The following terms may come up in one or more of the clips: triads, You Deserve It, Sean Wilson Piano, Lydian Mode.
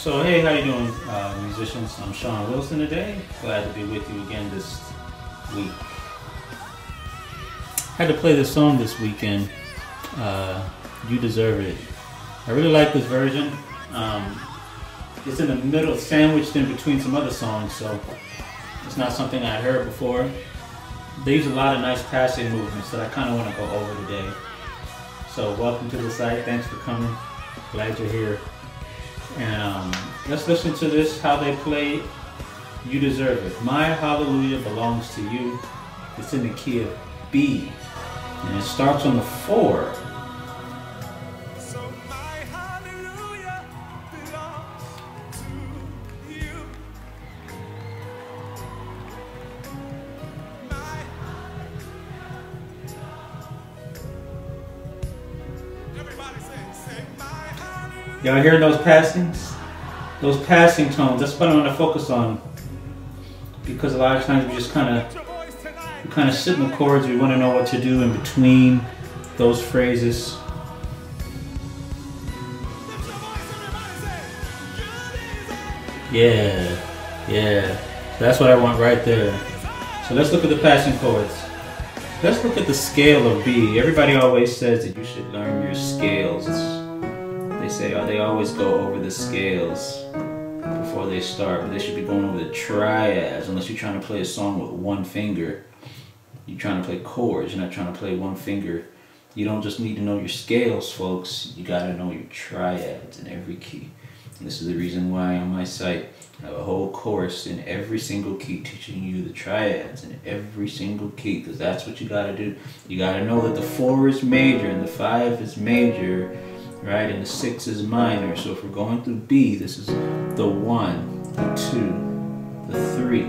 So hey, how you doing, musicians? I'm Sean Wilson today. Glad to be with you again this week. Had to play this song this weekend, You Deserve It. I really like this version. It's in the middle, sandwiched in between some other songs, so it's not something I heard before. They use a lot of nice passing movements that I kind of want to go over today. So welcome to the site, thanks for coming, glad you're here. And let's listen to this, how they play You Deserve It. My Hallelujah Belongs to You. It's in the key of B, and it starts on the 4. So my hallelujah belongs to you. My hallelujah. Everybody say my hallelujah. Y'all hearing those passings? Those passing tones, that's what I want to focus on, because a lot of times we just kind of sit in the chords. We want to know what to do in between those phrases. Yeah. That's what I want right there. So let's look at the passing chords. Let's look at the scale of B. Everybody always says that you should learn your scales. They say, oh, they always go over the scales before they start, but they should be going over the triads, unless you're trying to play a song with one finger. You're trying to play chords, you're not trying to play one finger. You don't just need to know your scales, folks. You gotta know your triads in every key. And this is the reason why on my site I have a whole course in every single key teaching you the triads in every single key, because that's what you gotta do. You gotta know that the 4 is major and the 5 is major, right? And the 6 is minor. So if we're going through B, this is the 1, the 2, the 3,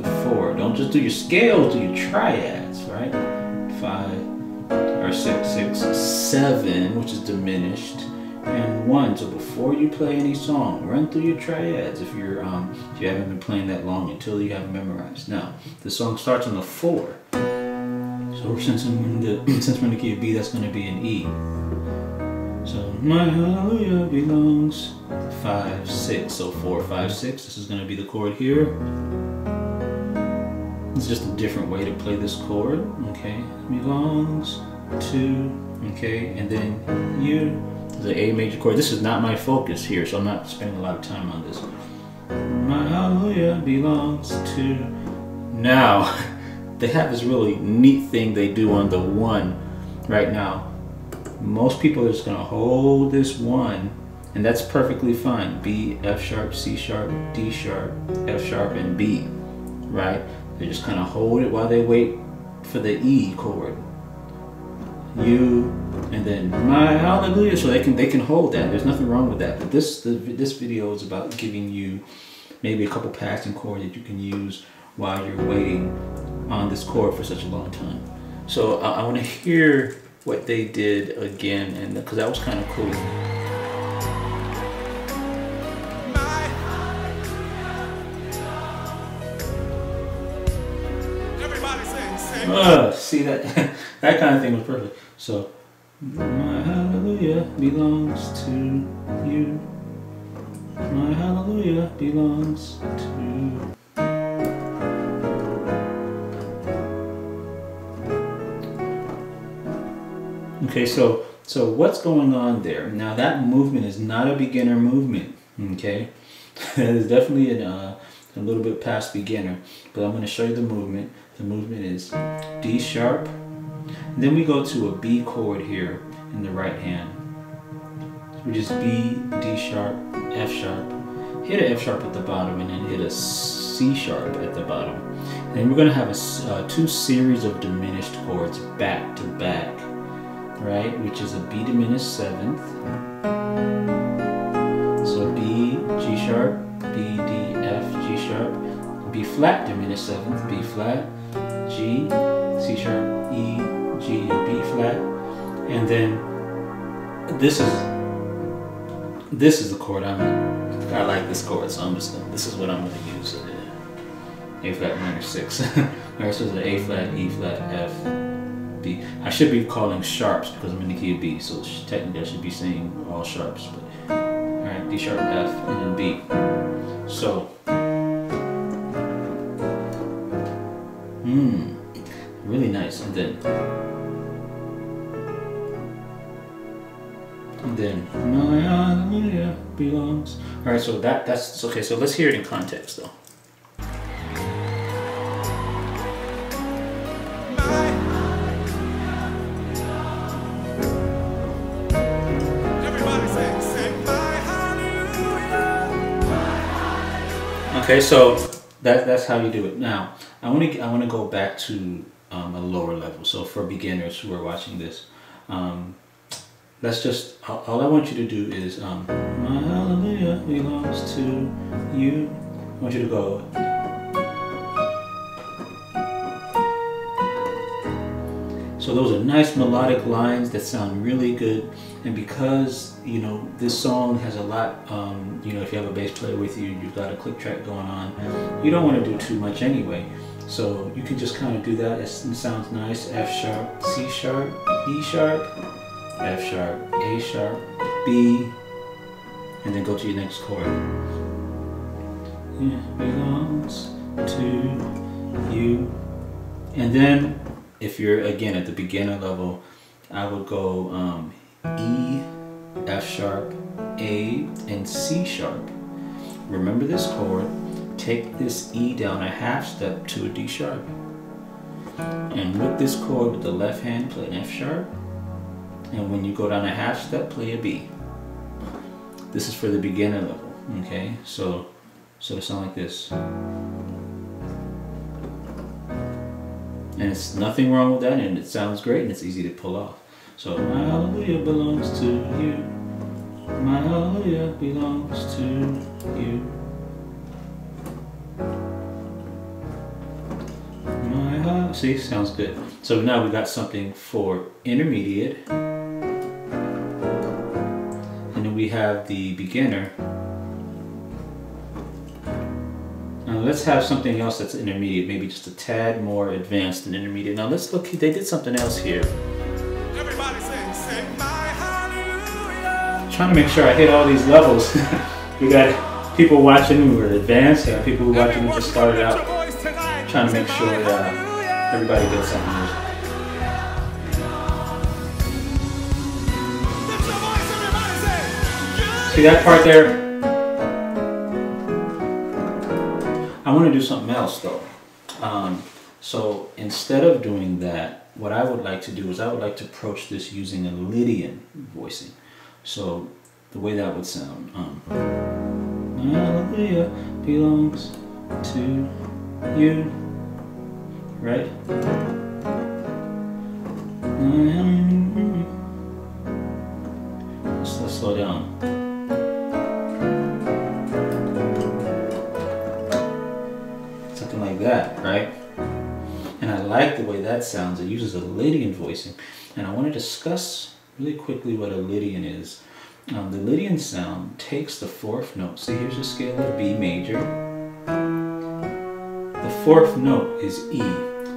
the 4. Don't just do your scales, do your triads, right? 5 or 6, 6, 7, which is diminished, and 1. So before you play any song, run through your triads if you're if you haven't been playing that long, until you have memorized. Now the song starts on the 4. So since we're in the key of B, that's going to be an E. So my hallelujah belongs 5, 6. So 4, 5, 6. This is going to be the chord here. It's just a different way to play this chord, okay? Belongs to, okay, and then you, the A major chord. This is not my focus here, so I'm not spending a lot of time on this. My hallelujah belongs to. Now, they have this really neat thing they do on the 1 right now. Most people are just gonna hold this 1, and that's perfectly fine. B, F sharp, C sharp, D sharp, F sharp, and B, right? They just kind of hold it while they wait for the E chord. You, and then my hallelujah. So they can hold that. There's nothing wrong with that. But this video is about giving you maybe a couple passing chords that you can use while you're waiting on this chord for such a long time. So I want to hear what they did again, and because that was kind of cool. See that that kind of thing was perfect. So my hallelujah belongs to you. My hallelujah belongs to you. Okay, so what's going on there? Now that movement is not a beginner movement. Okay, it is definitely an a little bit past beginner, but I'm going to show you the movement. The movement is D sharp, then we go to a B chord here in the right hand. So we just B, D sharp, hit an F sharp at the bottom, and then hit a C sharp at the bottom. And then we're going to have a, 2 series of diminished chords back to back, right? Which is a B diminished 7th. So B, G sharp, B, D, F, G sharp, B flat diminished 7th, B flat, G, C sharp, E, G, B flat, and then this is the chord I'm in. I like this chord, so I'm just gonna, this is what I'm going to use. A flat minor 6. Alright, so it's an A flat, E flat, F, B. I should be calling sharps because I'm in the key of B, so technically I should be saying all sharps. But alright, D sharp, F, and then B. So, really nice. And then my hallelujah belongs. All right, so that's okay. So let's hear it in context, though. Okay, so that's how you do it. Now, I want to go back to a lower level. So for beginners who are watching this, let's just all I want you to do is my hallelujah belongs to you. I want you to go. So those are nice melodic lines that sound really good, and because you know this song has a lot, you know, if you have a bass player with you, you've got a click track going on, you don't want to do too much anyway. So you can just kind of do that. It sounds nice. F sharp, C sharp, E sharp, F sharp, A sharp, B, and then go to your next chord. It belongs to you, and then. If you're again at the beginner level, I would go E, F sharp, A, and C sharp. Remember this chord, take this E down a half step to a D sharp. And with this chord with the left hand, play an F sharp. And when you go down a half step, play a B. This is for the beginner level, okay? So it sounds like this. And it's nothing wrong with that, and it sounds great, and it's easy to pull off. So, my hallelujah belongs to you. My hallelujah belongs to you. My hallelujah. See, sounds good. So now we got something for intermediate. And then we have the beginner. Now let's have something else that's intermediate, maybe just a tad more advanced than intermediate. Now let's look, they did something else here. Everybody sing my hallelujah. I'm trying to make sure I hit all these levels. We got people watching who are advanced, and people who watching who just started out. Trying to make sure everybody gets something new. See that part there? I want to do something else though. So instead of doing that, what I would like to do is I would like to approach this using a Lydian voicing. So the way that would sound. Hallelujah belongs to you. Right? Let's slow down. That, right? And I like the way that sounds. It uses a Lydian voicing, and I want to discuss really quickly what a Lydian is. The Lydian sound takes the fourth note. So here's your scale of B major. The fourth note is E,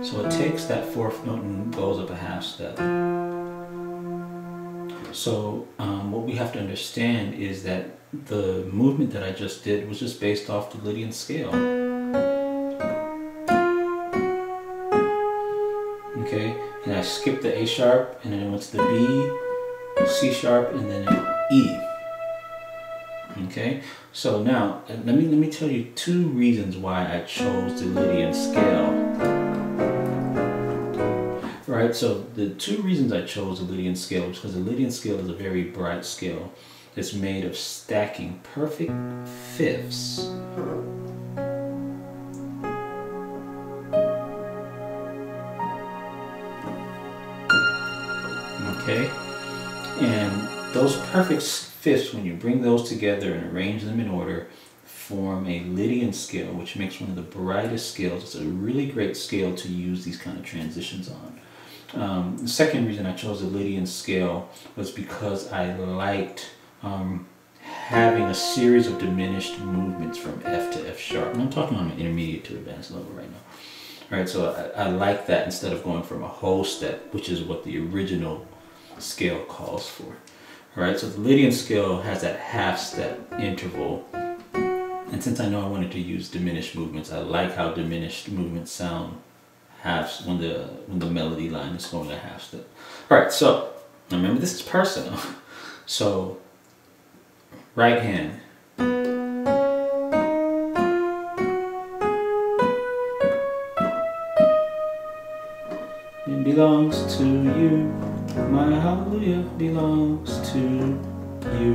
so it takes that fourth note and goes up a half step. So what we have to understand is that the movement that I just did was just based off the Lydian scale. Okay, and I skipped the A sharp, and then it went to the B, C sharp, and then E. Okay, so now let me tell you two reasons why I chose the Lydian scale. Right, so the two reasons I chose the Lydian scale was because the Lydian scale is a very bright scale. It's made of stacking perfect fifths. Okay, and those perfect fifths, when you bring those together and arrange them in order, form a Lydian scale, which makes one of the brightest scales. It's a really great scale to use these kind of transitions on. The second reason I chose the Lydian scale was because I liked having a series of diminished movements from F to F sharp. And I'm talking on an intermediate to advanced level right now. All right, so I like that instead of going from a whole step, which is what the original scale calls for. Alright, so the Lydian scale has that half step interval. And since I know I wanted to use diminished movements, I like how diminished movements sound halves when the melody line is going a half step. Alright, so remember this is personal. So right hand. It belongs to you. My hallelujah belongs to you.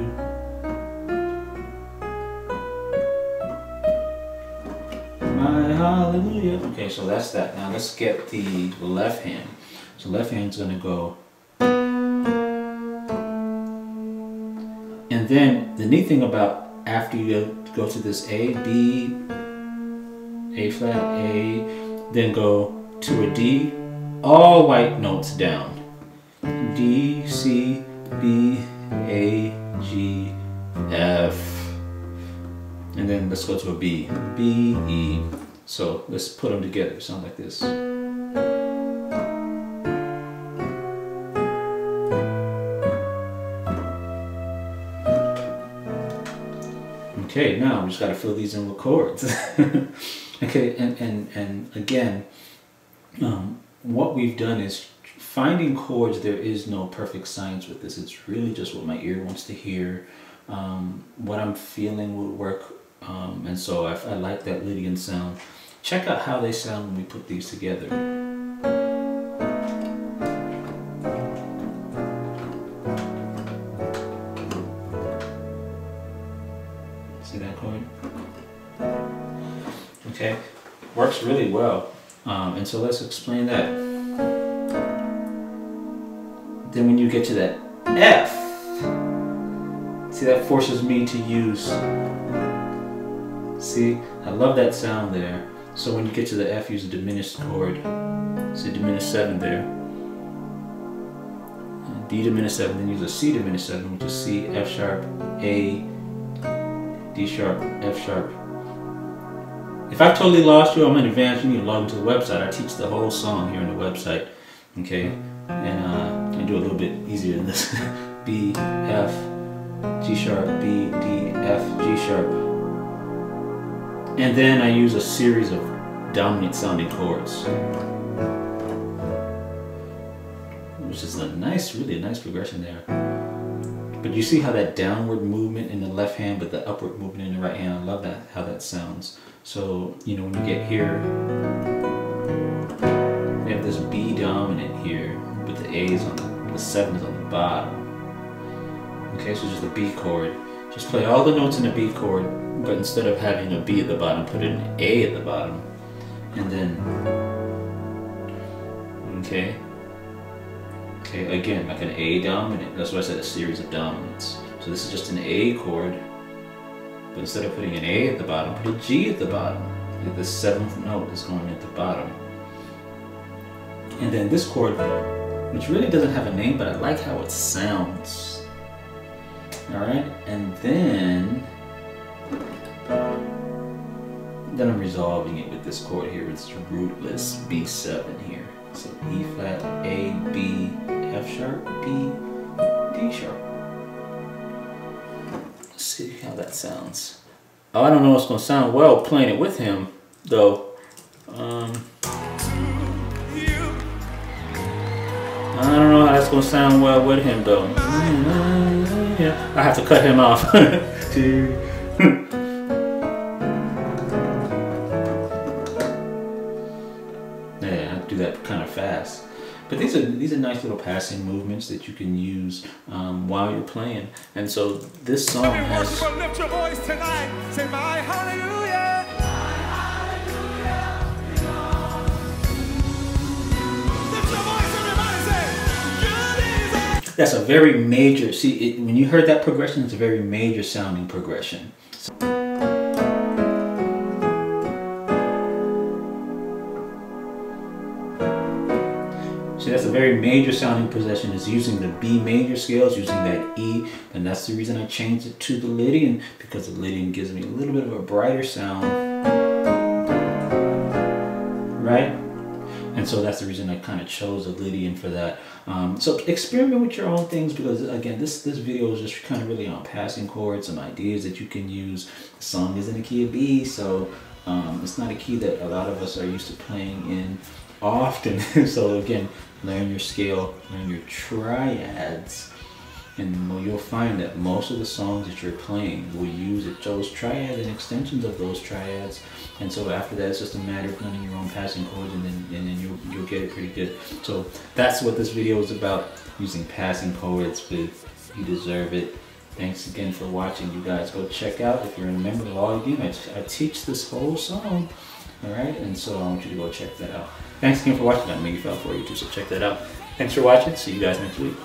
My hallelujah. Okay, so that's that. Now let's get the left hand. So left hand's gonna go. And then the neat thing about after you go to this A, B, A flat, A, then go to a D, all white notes down. D, C, B, A, G, F. And then let's go to a B. B, E. So let's put them together. Sound like this. Okay, now we just gotta fill these in with chords. Okay, and again, what we've done is finding chords. There is no perfect science with this. It's really just what my ear wants to hear, what I'm feeling would work, and so I like that Lydian sound. Check out how they sound when we put these together. See that chord? Okay, works really well. And so let's explain that. Then when you get to that F, see, that forces me to use, see, I love that sound there. So when you get to the F, use a diminished chord. See, diminished 7 there. D diminished 7, then use a C diminished 7, which is C, F sharp, A, D sharp, F sharp. If I've totally lost you, I'm in advance, you need to log into the website. I teach the whole song here on the website, okay? And I do a little bit easier than this. B, F, G sharp, B, D, F, G sharp. And then I use a series of dominant sounding chords. Which is a nice, really a nice progression there. But you see how that downward movement in the left hand, but the upward movement in the right hand. I love that, how that sounds. So, you know, when you get here, we have this B dominant here, but the A is on the 7 is on the bottom. Okay, so just the B chord. Just play all the notes in the B chord, but instead of having a B at the bottom, put an A at the bottom. And then, okay. Okay, again, like an A dominant. That's why I said a series of dominants. So this is just an A chord, but instead of putting an A at the bottom, put a G at the bottom. The 7th note is going at the bottom. And then this chord, which really doesn't have a name, but I like how it sounds. All right, and then I'm resolving it with this chord here. It's rootless B7 here. So E flat, A, B, F sharp, B, D sharp. Let's see how that sounds. Oh, I don't know if it's gonna sound well playing it with him, though. I don't know how that's gonna sound well with him, though. I have to cut him off. That kind of fast, but these are nice little passing movements that you can use while you're playing. And so this song has. Lift your voice tonight. Say my hallelujah. My hallelujah belongs. Lift your voice, everybody! Say you deserve. That's a very major. See, it, when you heard that progression, it's a very major sounding progression. So, that's a very major sounding progression, is using the B major scales, using that E, and that's the reason I changed it to the Lydian, because the Lydian gives me a little bit of a brighter sound, right? And so that's the reason I kind of chose a Lydian for that. So experiment with your own things, because again, this video is just kind of really on passing chords, some ideas that you can use. The song is in the key of B, so it's not a key that a lot of us are used to playing in often. So again, learn your scale, learn your triads, and you'll find that most of the songs that you're playing will use those triads and extensions of those triads. And so after that, it's just a matter of learning your own passing chords, and then you'll get it pretty good. So that's what this video is about, using passing chords with You Deserve It. Thanks again for watching, you guys. Go check out, if you're a member, log in. I teach this whole song, all right? And so I want you to go check that out. Thanks again for watching. I made it fell for you too, so check that out. Thanks for watching. See you guys next week.